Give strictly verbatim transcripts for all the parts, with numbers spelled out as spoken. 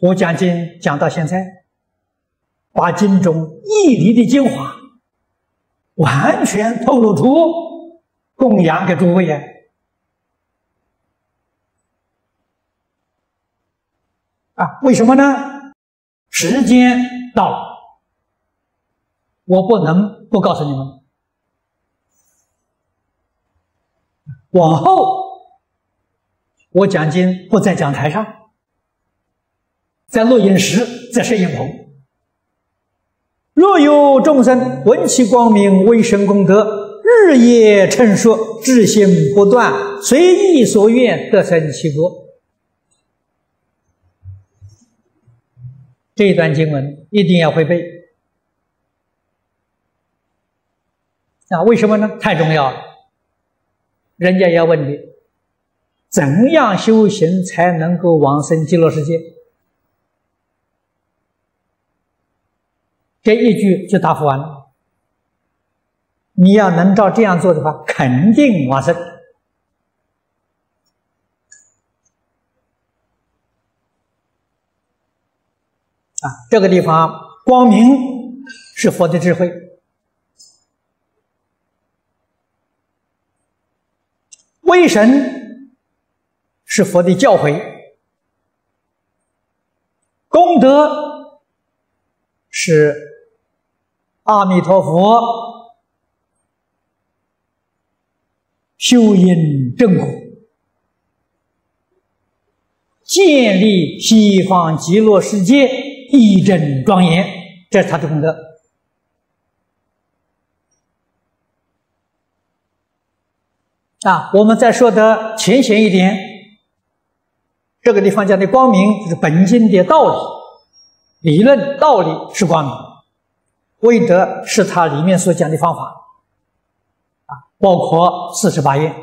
我讲经讲到现在，把经中义理的精华完全透露出，供养给诸位啊！啊，为什么呢？时间到了，我不能不告诉你们。 往后，我讲经不在讲台上，在录音室，在摄影棚。若有众生闻其光明，威神功德，日夜称说，至心不断，随意所愿，得生其国。这一段经文一定要会背。啊，为什么呢？太重要了。 人家要问你，怎样修行才能够往生极乐世界？这一句就答复完了。你要能照这样做的话，肯定往生。啊，这个地方光明是佛的智慧。 威神是佛的教诲，功德是阿弥陀佛修因正果，建立西方极乐世界一真庄严，这是他的功德。 啊，我们再说的浅显一点，这个地方讲的光明就是本经的道理，理论道理是光明，唯德是它里面所讲的方法，啊，包括四十八愿，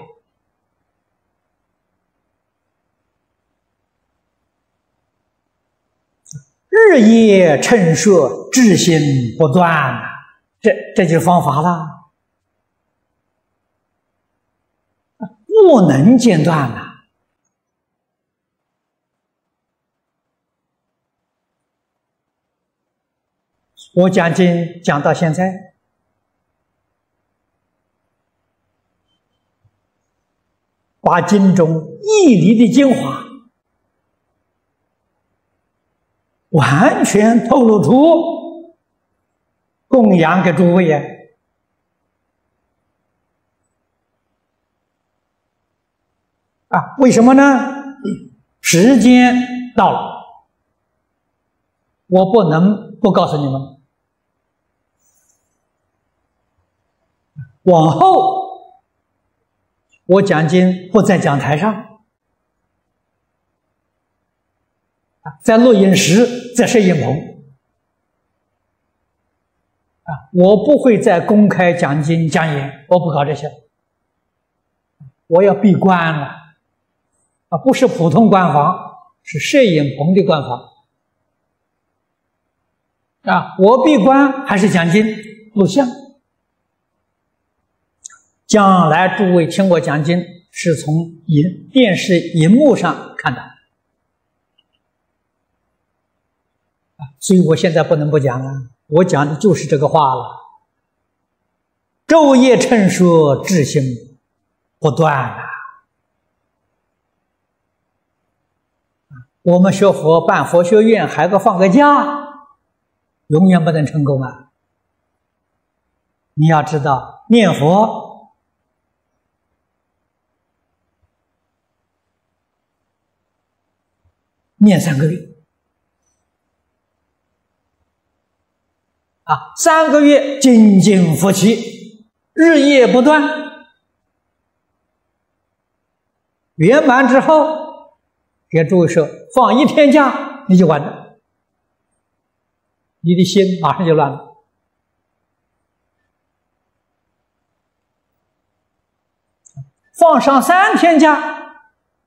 日夜称说，至心不断，这这就是方法了。 不能间断了。我讲经讲到现在，把经中义理的精华完全透露出，供养给诸位啊。 啊，为什么呢？时间到了，我不能不告诉你们。往后，我讲经不在讲台上，在录音室，在摄影棚。啊，我不会再公开讲经讲演，我不搞这些，我要闭关了。 啊，不是普通官房，是摄影棚的官房。啊，我闭关还是讲经录像？将来诸位听我讲经，是从银电视荧幕上看的。啊，所以我现在不能不讲啊，我讲的就是这个话了。昼夜称说，至心不断啊。 我们学佛办佛学院，还个放个假，永远不能成功啊！你要知道，念佛念三个月啊，三个月精进佛期，日夜不断，圆满之后。 给诸位说，放一天假你就完了，你的心马上就乱了。放上三天假，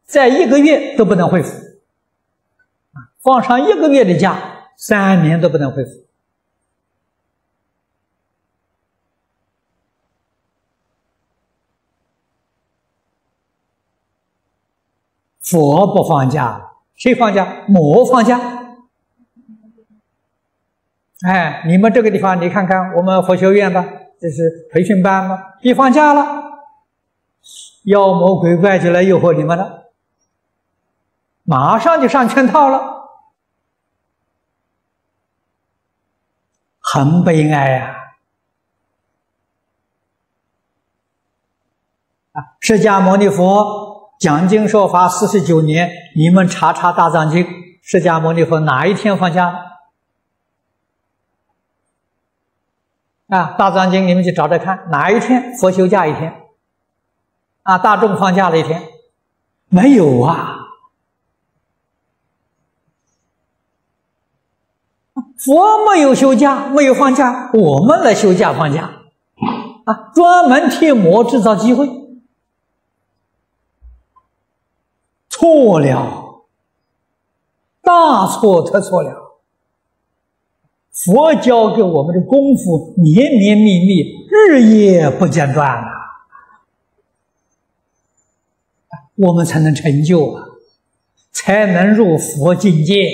在一个月都不能恢复；放上一个月的假，三年都不能恢复。佛不放假，谁放假？魔放假。哎，你们这个地方，你看看我们佛学院吧，这是培训班吧，一放假了，妖魔鬼怪就来诱惑你们了，马上就上圈套了，很悲哀呀！啊，释迦牟尼佛讲经说法四十九年，你们查查大藏经，释迦牟尼佛哪一天放假了？ 啊，大藏经你们去找找看，哪一天佛休假一天？啊，大众放假了一天，没有啊？佛没有休假，没有放假，我们来休假放假，啊，专门替魔制造机会，错了，大错特错了。 佛教给我们的功夫绵绵密密，日夜不间断啊，我们才能成就啊，才能入佛境界。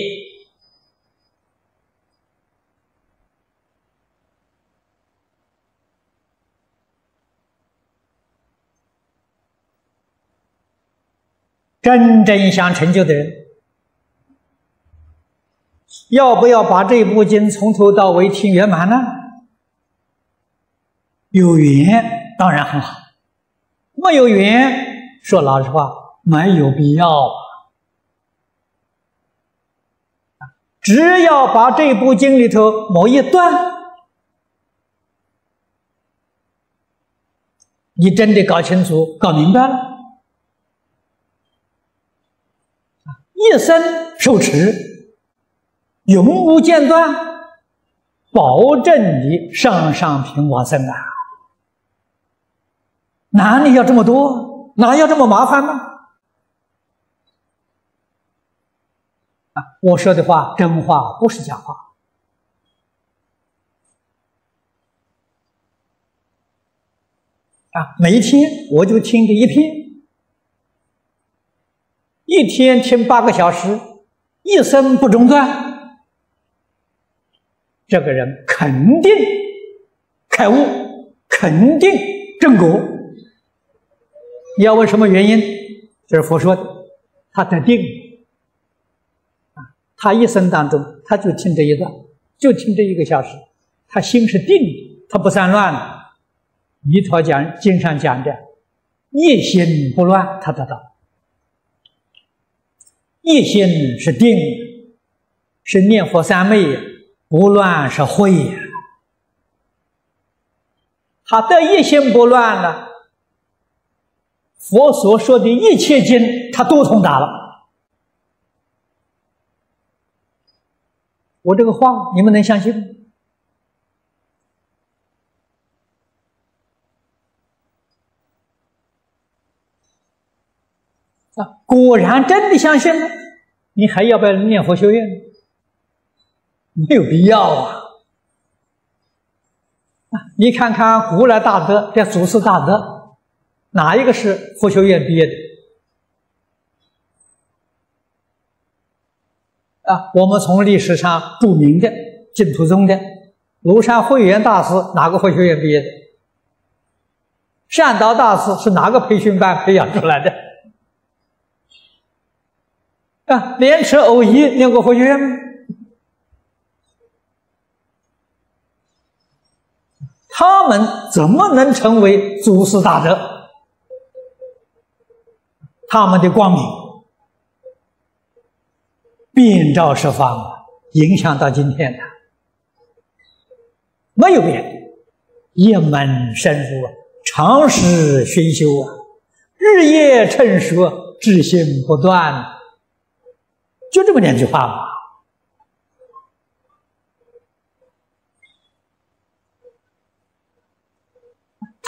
真正想成就的人。 要不要把这部经从头到尾听圆满呢？有缘当然很好，没有缘，说老实话没有必要啊。只要把这部经里头某一段，你真的搞清楚、搞明白了，一生受持。 永无间断，保证你上上品往生啊！哪里要这么多？哪要这么麻烦呢？啊，我说的话真话，不是假话。啊，每一天我就听这一篇，一天听八个小时，一生不中断。 这个人肯定开悟，肯定正果。你要问什么原因？这是佛说的，他得定。他一生当中，他就听这一段，就听这一个小时，他心是定的，他不散乱的。弥陀讲经上讲的，一心不乱，他得到。一心是定，是念佛三昧。 不乱是慧呀，他的一心不乱了，佛所说的一切经，他都通达了。我这个话，你们能相信吗？啊，果然真的相信了，你还要不要念佛修院？ 没有必要啊！你看看古来大德，这祖师大德，哪一个是佛学院毕业的？啊，我们从历史上著名的净土宗的庐山慧远大师，哪个佛学院毕业的？善导大师是哪个培训班培养出来的？啊，莲池偶一念过佛学院吗？ 他们怎么能成为祖师大德？他们的光明遍照十方，影响到今天的，没有变，一门深入啊，长时熏修啊，日夜趁说，至心不断，就这么两句话嘛。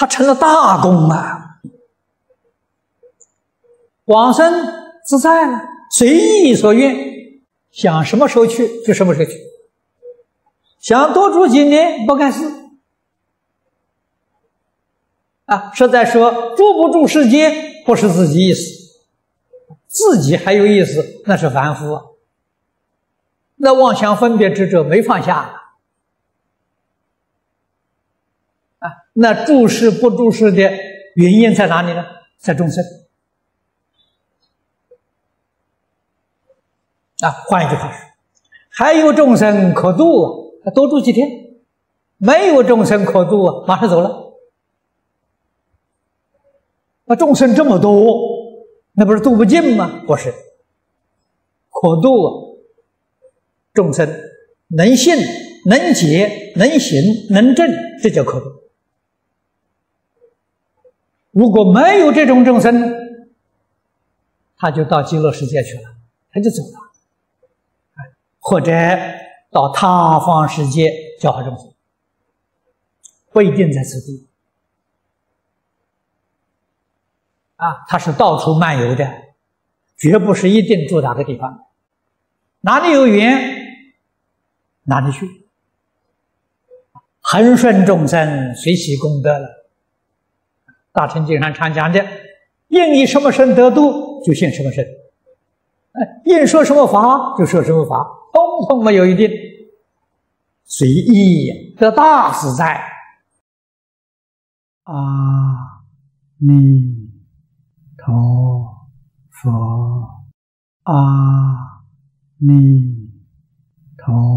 他成了大功啊，往生自在了，随意所愿，想什么时候去就什么时候去，想多住几年不干事。啊，实在说住不住世间不是自己意思，自己还有意思那是凡夫，那妄想分别执着没放下，那注释不注释的原因在哪里呢？在众生。啊，换一句话说，还有众生可度，多住几天；没有众生可度，马上走了。那众生这么多，那不是度不尽吗？不是，可度众生能信、能解、能行、能证，这叫可度。 如果没有这种众生，他就到极乐世界去了，他就走了，或者到他方世界教化众生，不一定在此地。啊，他是到处漫游的，绝不是一定住哪个地方，哪里有缘，哪里去，恒顺众生，随喜功德了。 大乘经上常讲的，应以什么身得度，就现什么身；哎，应说什么法，就说什么法，通通没有一定，随意得大自在。阿弥陀佛，阿弥陀。